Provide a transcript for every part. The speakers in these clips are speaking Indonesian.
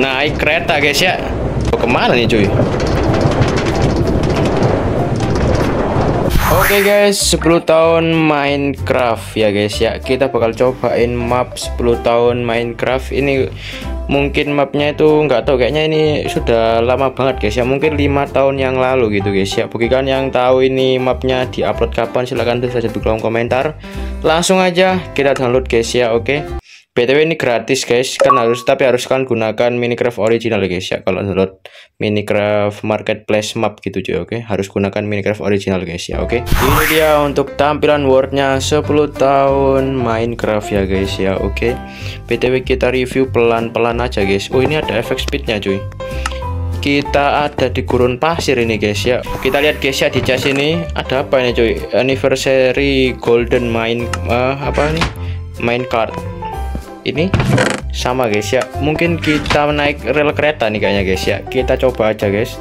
naik kereta guys ya. Kemana nih cuy? Oke guys, 10 tahun Minecraft ya guys ya. Kita bakal cobain map 10 tahun Minecraft. Ini mungkin mapnya itu nggak tahu, kayaknya ini sudah lama banget guys ya, mungkin 5 tahun yang lalu gitu guys ya. Bagi kalian yang tahu ini mapnya di upload kapan, silahkan tulis aja di kolom komentar. Langsung aja kita download guys ya. Oke, btw ini gratis guys, kan harus, tapi harus kan gunakan Minecraft original guys ya. Kalau download Minecraft marketplace map gitu cuy. Oke, harus gunakan Minecraft original guys ya. Oke, ini dia untuk tampilan worldnya 10 tahun Minecraft ya guys ya. Oke, btw kita review pelan-pelan aja guys. Oh ini ada efek speednya cuy. Kita ada di gurun pasir ini guys ya. Kita lihat guys ya, di chest ini ada apa ini cuy? Anniversary golden minecart ini sama guys ya. Mungkin kita naik rel kereta nih kayaknya guys ya. Kita coba aja guys.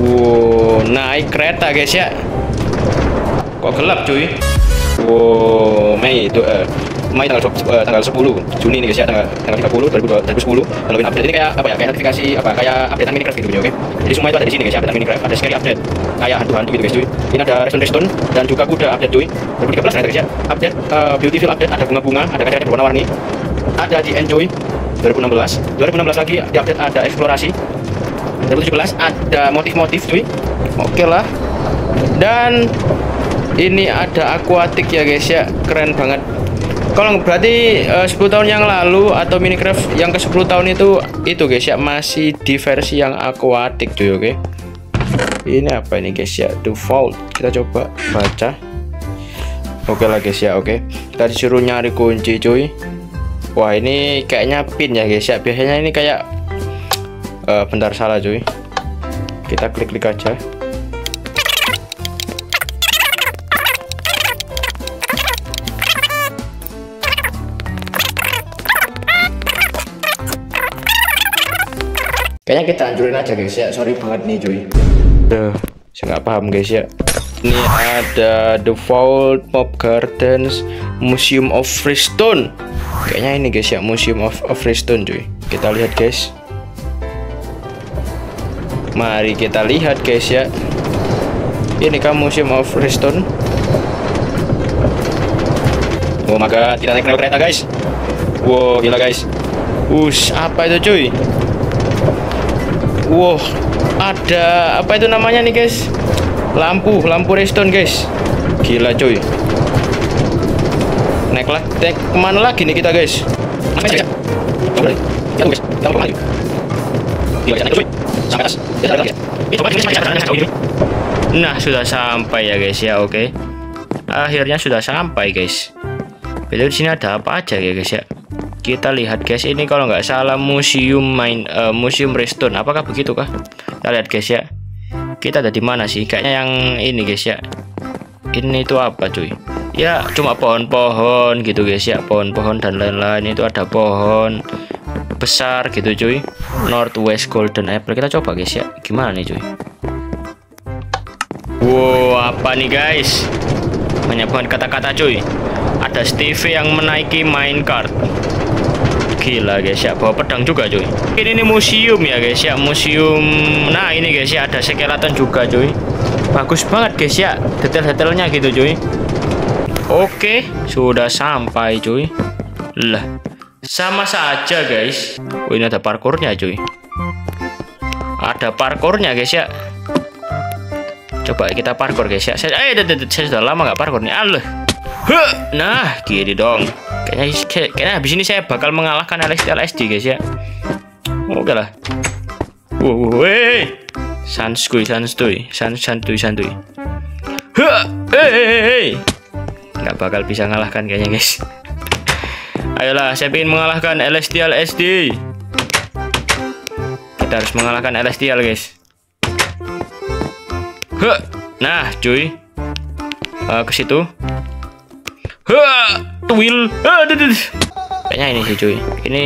Wow, naik kereta guys ya. Kok gelap cuy? Wow, Mei itu tanggal 10 Juni nih guys ya, tanggal 30 2010. Kalau update ini kayak apa ya, kayak notifikasi apa, kayak update Minecraft gitu ya. Oke, jadi semua itu ada di sini guys ya, update Minecraft. Ada scary update kayak hantu-hantu gitu guys cuy. Ini ada redstone dan juga kuda update cuy. 2013 ternyata guys ya. Update beautiful update, ada bunga-bunga, ada kaca berwarna-warni. Ada di enjoy 2016 lagi di update, ada eksplorasi 2017, ada motif-motif cuy. Oke lah. Dan ini ada akuatik ya guys ya, keren banget. Kalau berarti 10 tahun yang lalu atau Minecraft yang ke 10 tahun itu guys ya, masih di versi yang akuatik cuy. Oke, ini apa ini guys ya, default. Kita coba baca. Oke lah guys ya. Oke, kita disuruh nyari kunci cuy. Wah ini kayaknya pin ya guys ya, biasanya ini kayak bentar, salah cuy. Kita klik-klik aja. Kayaknya kita hancurin aja guys ya, sorry banget nih cuy. Duh, saya nggak paham guys ya. Ini ada The Vault, Mob Gardens, Museum of Freestone. Kayaknya ini guys ya, Museum of Freestone cuy. Kita lihat guys. Mari kita lihat guys ya. Ini kan Museum of Freestone. Oh my god, kita naik kereta guys. Wow, gila guys. Ush, apa itu cuy? Wow, ada apa itu namanya nih guys? Lampu redstone guys. Gila cuy. Naik kemana lagi nih kita guys? Naik guys. Nah sudah sampai ya guys ya. Oke, akhirnya sudah sampai guys. Di sini ada apa aja ya guys ya? Kita lihat guys, ini kalau nggak salah museum redstone, apakah begitu kah? Kita lihat guys ya, kita ada di mana sih? Kayaknya yang ini guys ya. Ini itu apa cuy ya, cuma pohon-pohon gitu guys ya, pohon-pohon dan lain-lain. Itu ada pohon besar gitu cuy. Northwest golden apple, kita coba guys ya, gimana nih cuy? Wow, apa nih guys? Banyak banget kata-kata cuy. Ada Steve yang menaiki minecart. Gila guys ya, bawa pedang juga cuy. Ini museum ya guys ya, museum. Nah ini guys ya, ada skeleton juga cuy. Bagus banget guys ya, detail-detailnya gitu cuy. Oke, sudah sampai cuy. Lah, sama saja guys. Oh ini ada parkurnya cuy. Ada parkurnya guys ya. Coba kita parkur guys ya. Saya sudah lama nggak parkur nih. Allah. Nah gini dong. Kayaknya habis ini saya bakal mengalahkan LSD guys ya. Oke lah. Woi, santuy. Nggak bakal bisa ngalahkan kayaknya guys. Ayolah, saya ingin mengalahkan LSD. Kita harus mengalahkan LSD guys. Nah cuy, ke situ. Twil. Kayaknya ini sih cuy. Ini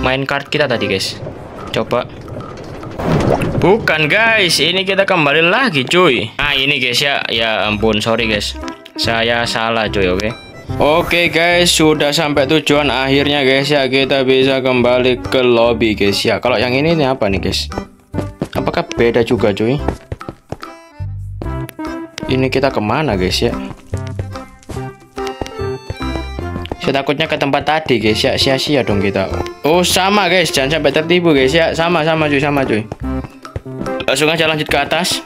minecart kita tadi guys. Coba. Bukan guys, ini kita kembali lagi cuy. Nah ini guys ya. Ya ampun, sorry guys. Saya salah cuy. Oke. Oke guys, sudah sampai tujuan akhirnya guys ya. Kita bisa kembali ke lobby guys ya. Kalau yang ini apa nih guys? Apakah beda juga cuy? Ini kita kemana guys ya? Saya takutnya ke tempat tadi guys ya. Sia-sia dong kita. Oh sama guys, jangan sampai tertipu guys ya. Sama-sama cuy, sama cuy. Langsung aja lanjut ke atas.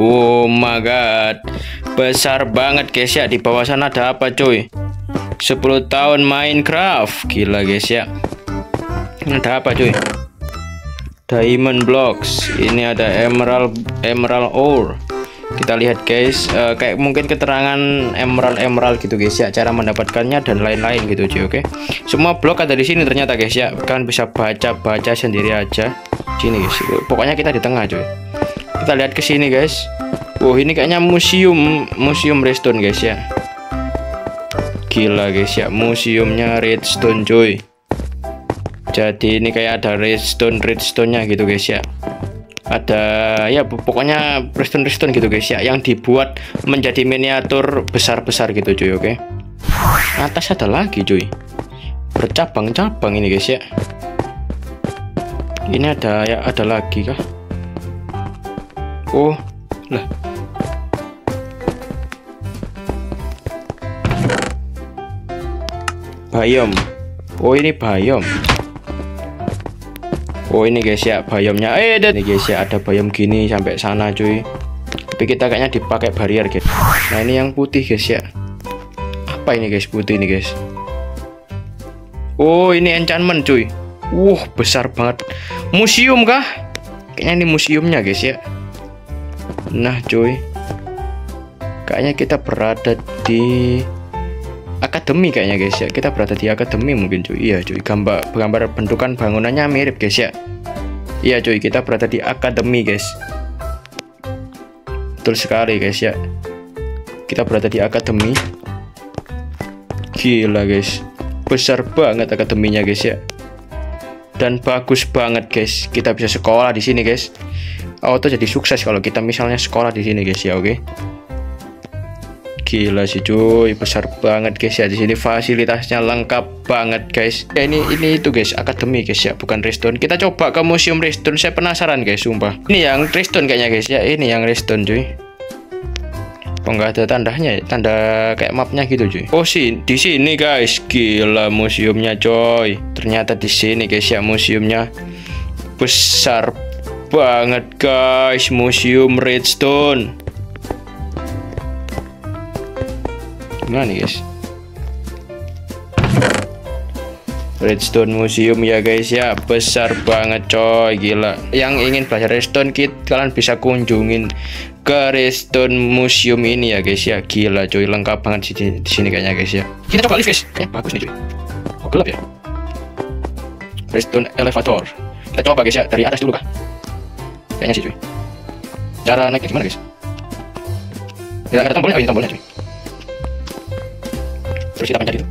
Oh my god, besar banget guys ya. Di bawah sana ada apa cuy? 10 tahun Minecraft. Gila guys ya. Ini ada apa cuy? Diamond blocks. Ini ada emerald ore. Kita lihat guys, kayak mungkin keterangan emerald gitu guys ya, cara mendapatkannya dan lain-lain gitu cuy. Oke. Semua blok ada di sini ternyata guys ya. Kalian bisa baca-baca sendiri aja. Sini guys. Pokoknya kita di tengah cuy. Kita lihat ke sini guys. Wow, ini kayaknya museum redstone guys ya. Gila guys ya, museumnya redstone cuy. Jadi ini kayak ada redstone-nya gitu guys ya. Ada ya pokoknya redstone gitu guys ya, yang dibuat menjadi miniatur besar-besar gitu cuy. Oke. Atas ada lagi cuy. Bercabang-cabang ini guys ya. Ini ada ya, ada lagi kah? Oh, lah. Biome. Oh, ini biome. Oh, ini guys ya, biomnya. Ini guys ya, ada biome gini sampai sana, cuy. Tapi kita kayaknya dipakai barrier, guys. Nah, ini yang putih, guys ya. Apa ini, guys? Putih ini, guys. Oh, ini enchantment, cuy. Wah, besar banget. Museum kah? Kayaknya ini museumnya, guys ya. Nah cuy, kayaknya kita berada di akademi kayaknya guys ya. Kita berada di akademi mungkin cuy. Iya cuy, gambar bentukan bangunannya mirip guys ya. Iya cuy, kita berada di akademi guys. Betul sekali guys ya. Kita berada di akademi. Gila guys, besar banget akademinya guys ya. Dan bagus banget guys. Kita bisa sekolah di sini guys. Auto jadi sukses kalau kita misalnya sekolah di sini guys ya. Oke. Gila sih cuy, besar banget guys ya. Di sini fasilitasnya lengkap banget guys. Ya, ini itu guys, akademi guys ya, bukan redstone. Kita coba ke museum redstone, saya penasaran guys, sumpah. Ini yang redstone kayaknya guys ya. Ini yang redstone cuy. Oh, nggak ada tandanya, tanda kayak mapnya gitu cuy. Oh sih, di sini guys. Gila museumnya coy. Ternyata di sini guys ya museumnya. Besar banget guys, museum redstone. Gimana nih guys? Redstone museum ya guys ya, besar banget coy, gila. Yang ingin belajar redstone kit, kalian bisa kunjungin ke redstone museum ini ya guys ya. Gila coy, lengkap banget di sini kayaknya guys ya. Kita coba lift guys, kayaknya bagus nih cuy. Oh, gelap ya. Redstone elevator. Kita coba guys ya, dari atas dulu kah? Kayaknya sih cuy. Cara naiknya gimana guys? Tidak ada tombolnya, oh ini tombolnya cuy. Terus kita pencet itu.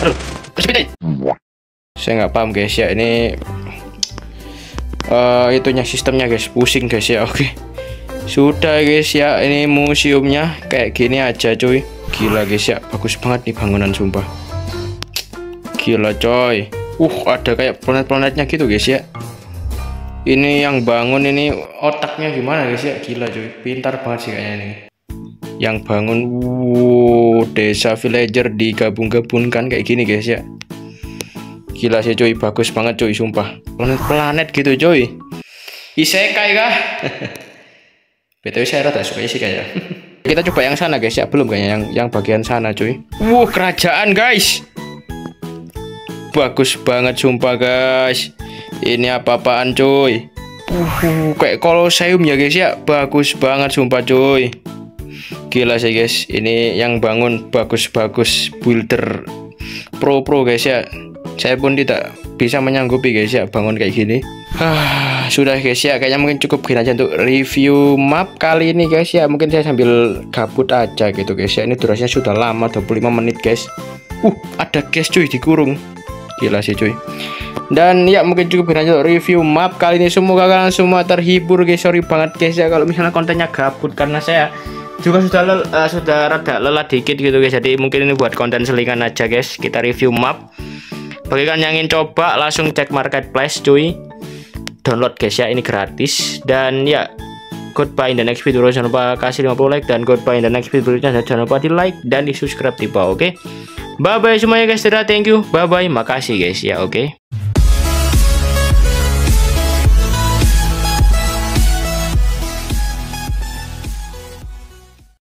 Aduh, kesepitin. Saya nggak paham guys ya, ini itunya sistemnya guys, pusing guys ya. Oke. Sudah guys ya, ini museumnya kayak gini aja cuy. Gila guys ya, bagus banget nih bangunan sumpah. Gila coy. Ada kayak planet-planetnya gitu guys ya. Ini yang bangun ini otaknya gimana guys ya. Gila cuy, pintar banget sih kayaknya ini yang bangun. Desa villager digabung-gabungkan kayak gini guys ya. Gila sih cuy, bagus banget cuy sumpah. Planet-planet gitu cuy. Isekai kah? BTW saya rada suka isekai ya. Kita coba yang sana guys ya. Belum kayaknya yang bagian sana cuy. Kerajaan guys. Bagus banget sumpah guys. Ini apa-apaan cuy? Kayak Colosseum ya guys ya. Bagus banget sumpah cuy. Gila sih guys, ini yang bangun bagus-bagus, builder pro guys ya. Saya pun tidak bisa menyanggupi guys ya bangun kayak gini. Sudah guys ya, kayaknya mungkin cukup gini aja untuk review map kali ini guys ya. Mungkin saya sambil kabut aja gitu guys ya. Ini durasinya sudah lama, 25 menit guys. Ada guys cuy dikurung. Gila sih cuy. Dan ya mungkin cukup aja review map kali ini. Semoga kalian semua terhibur guys. Sorry banget guys ya kalau misalnya kontennya gabut, karena saya juga sudah rada lelah dikit gitu guys. Jadi mungkin ini buat konten selingan aja guys, kita review map. Bagi kalian yang ingin coba langsung cek marketplace cuy, download guys ya, ini gratis. Dan ya, goodbye in the next video. Jangan lupa kasih 50 like dan goodbye in the next video. Jangan lupa di like dan di subscribe di bawah. Oke, bye bye semuanya guys. Thank you, bye bye, makasih guys ya. Oke.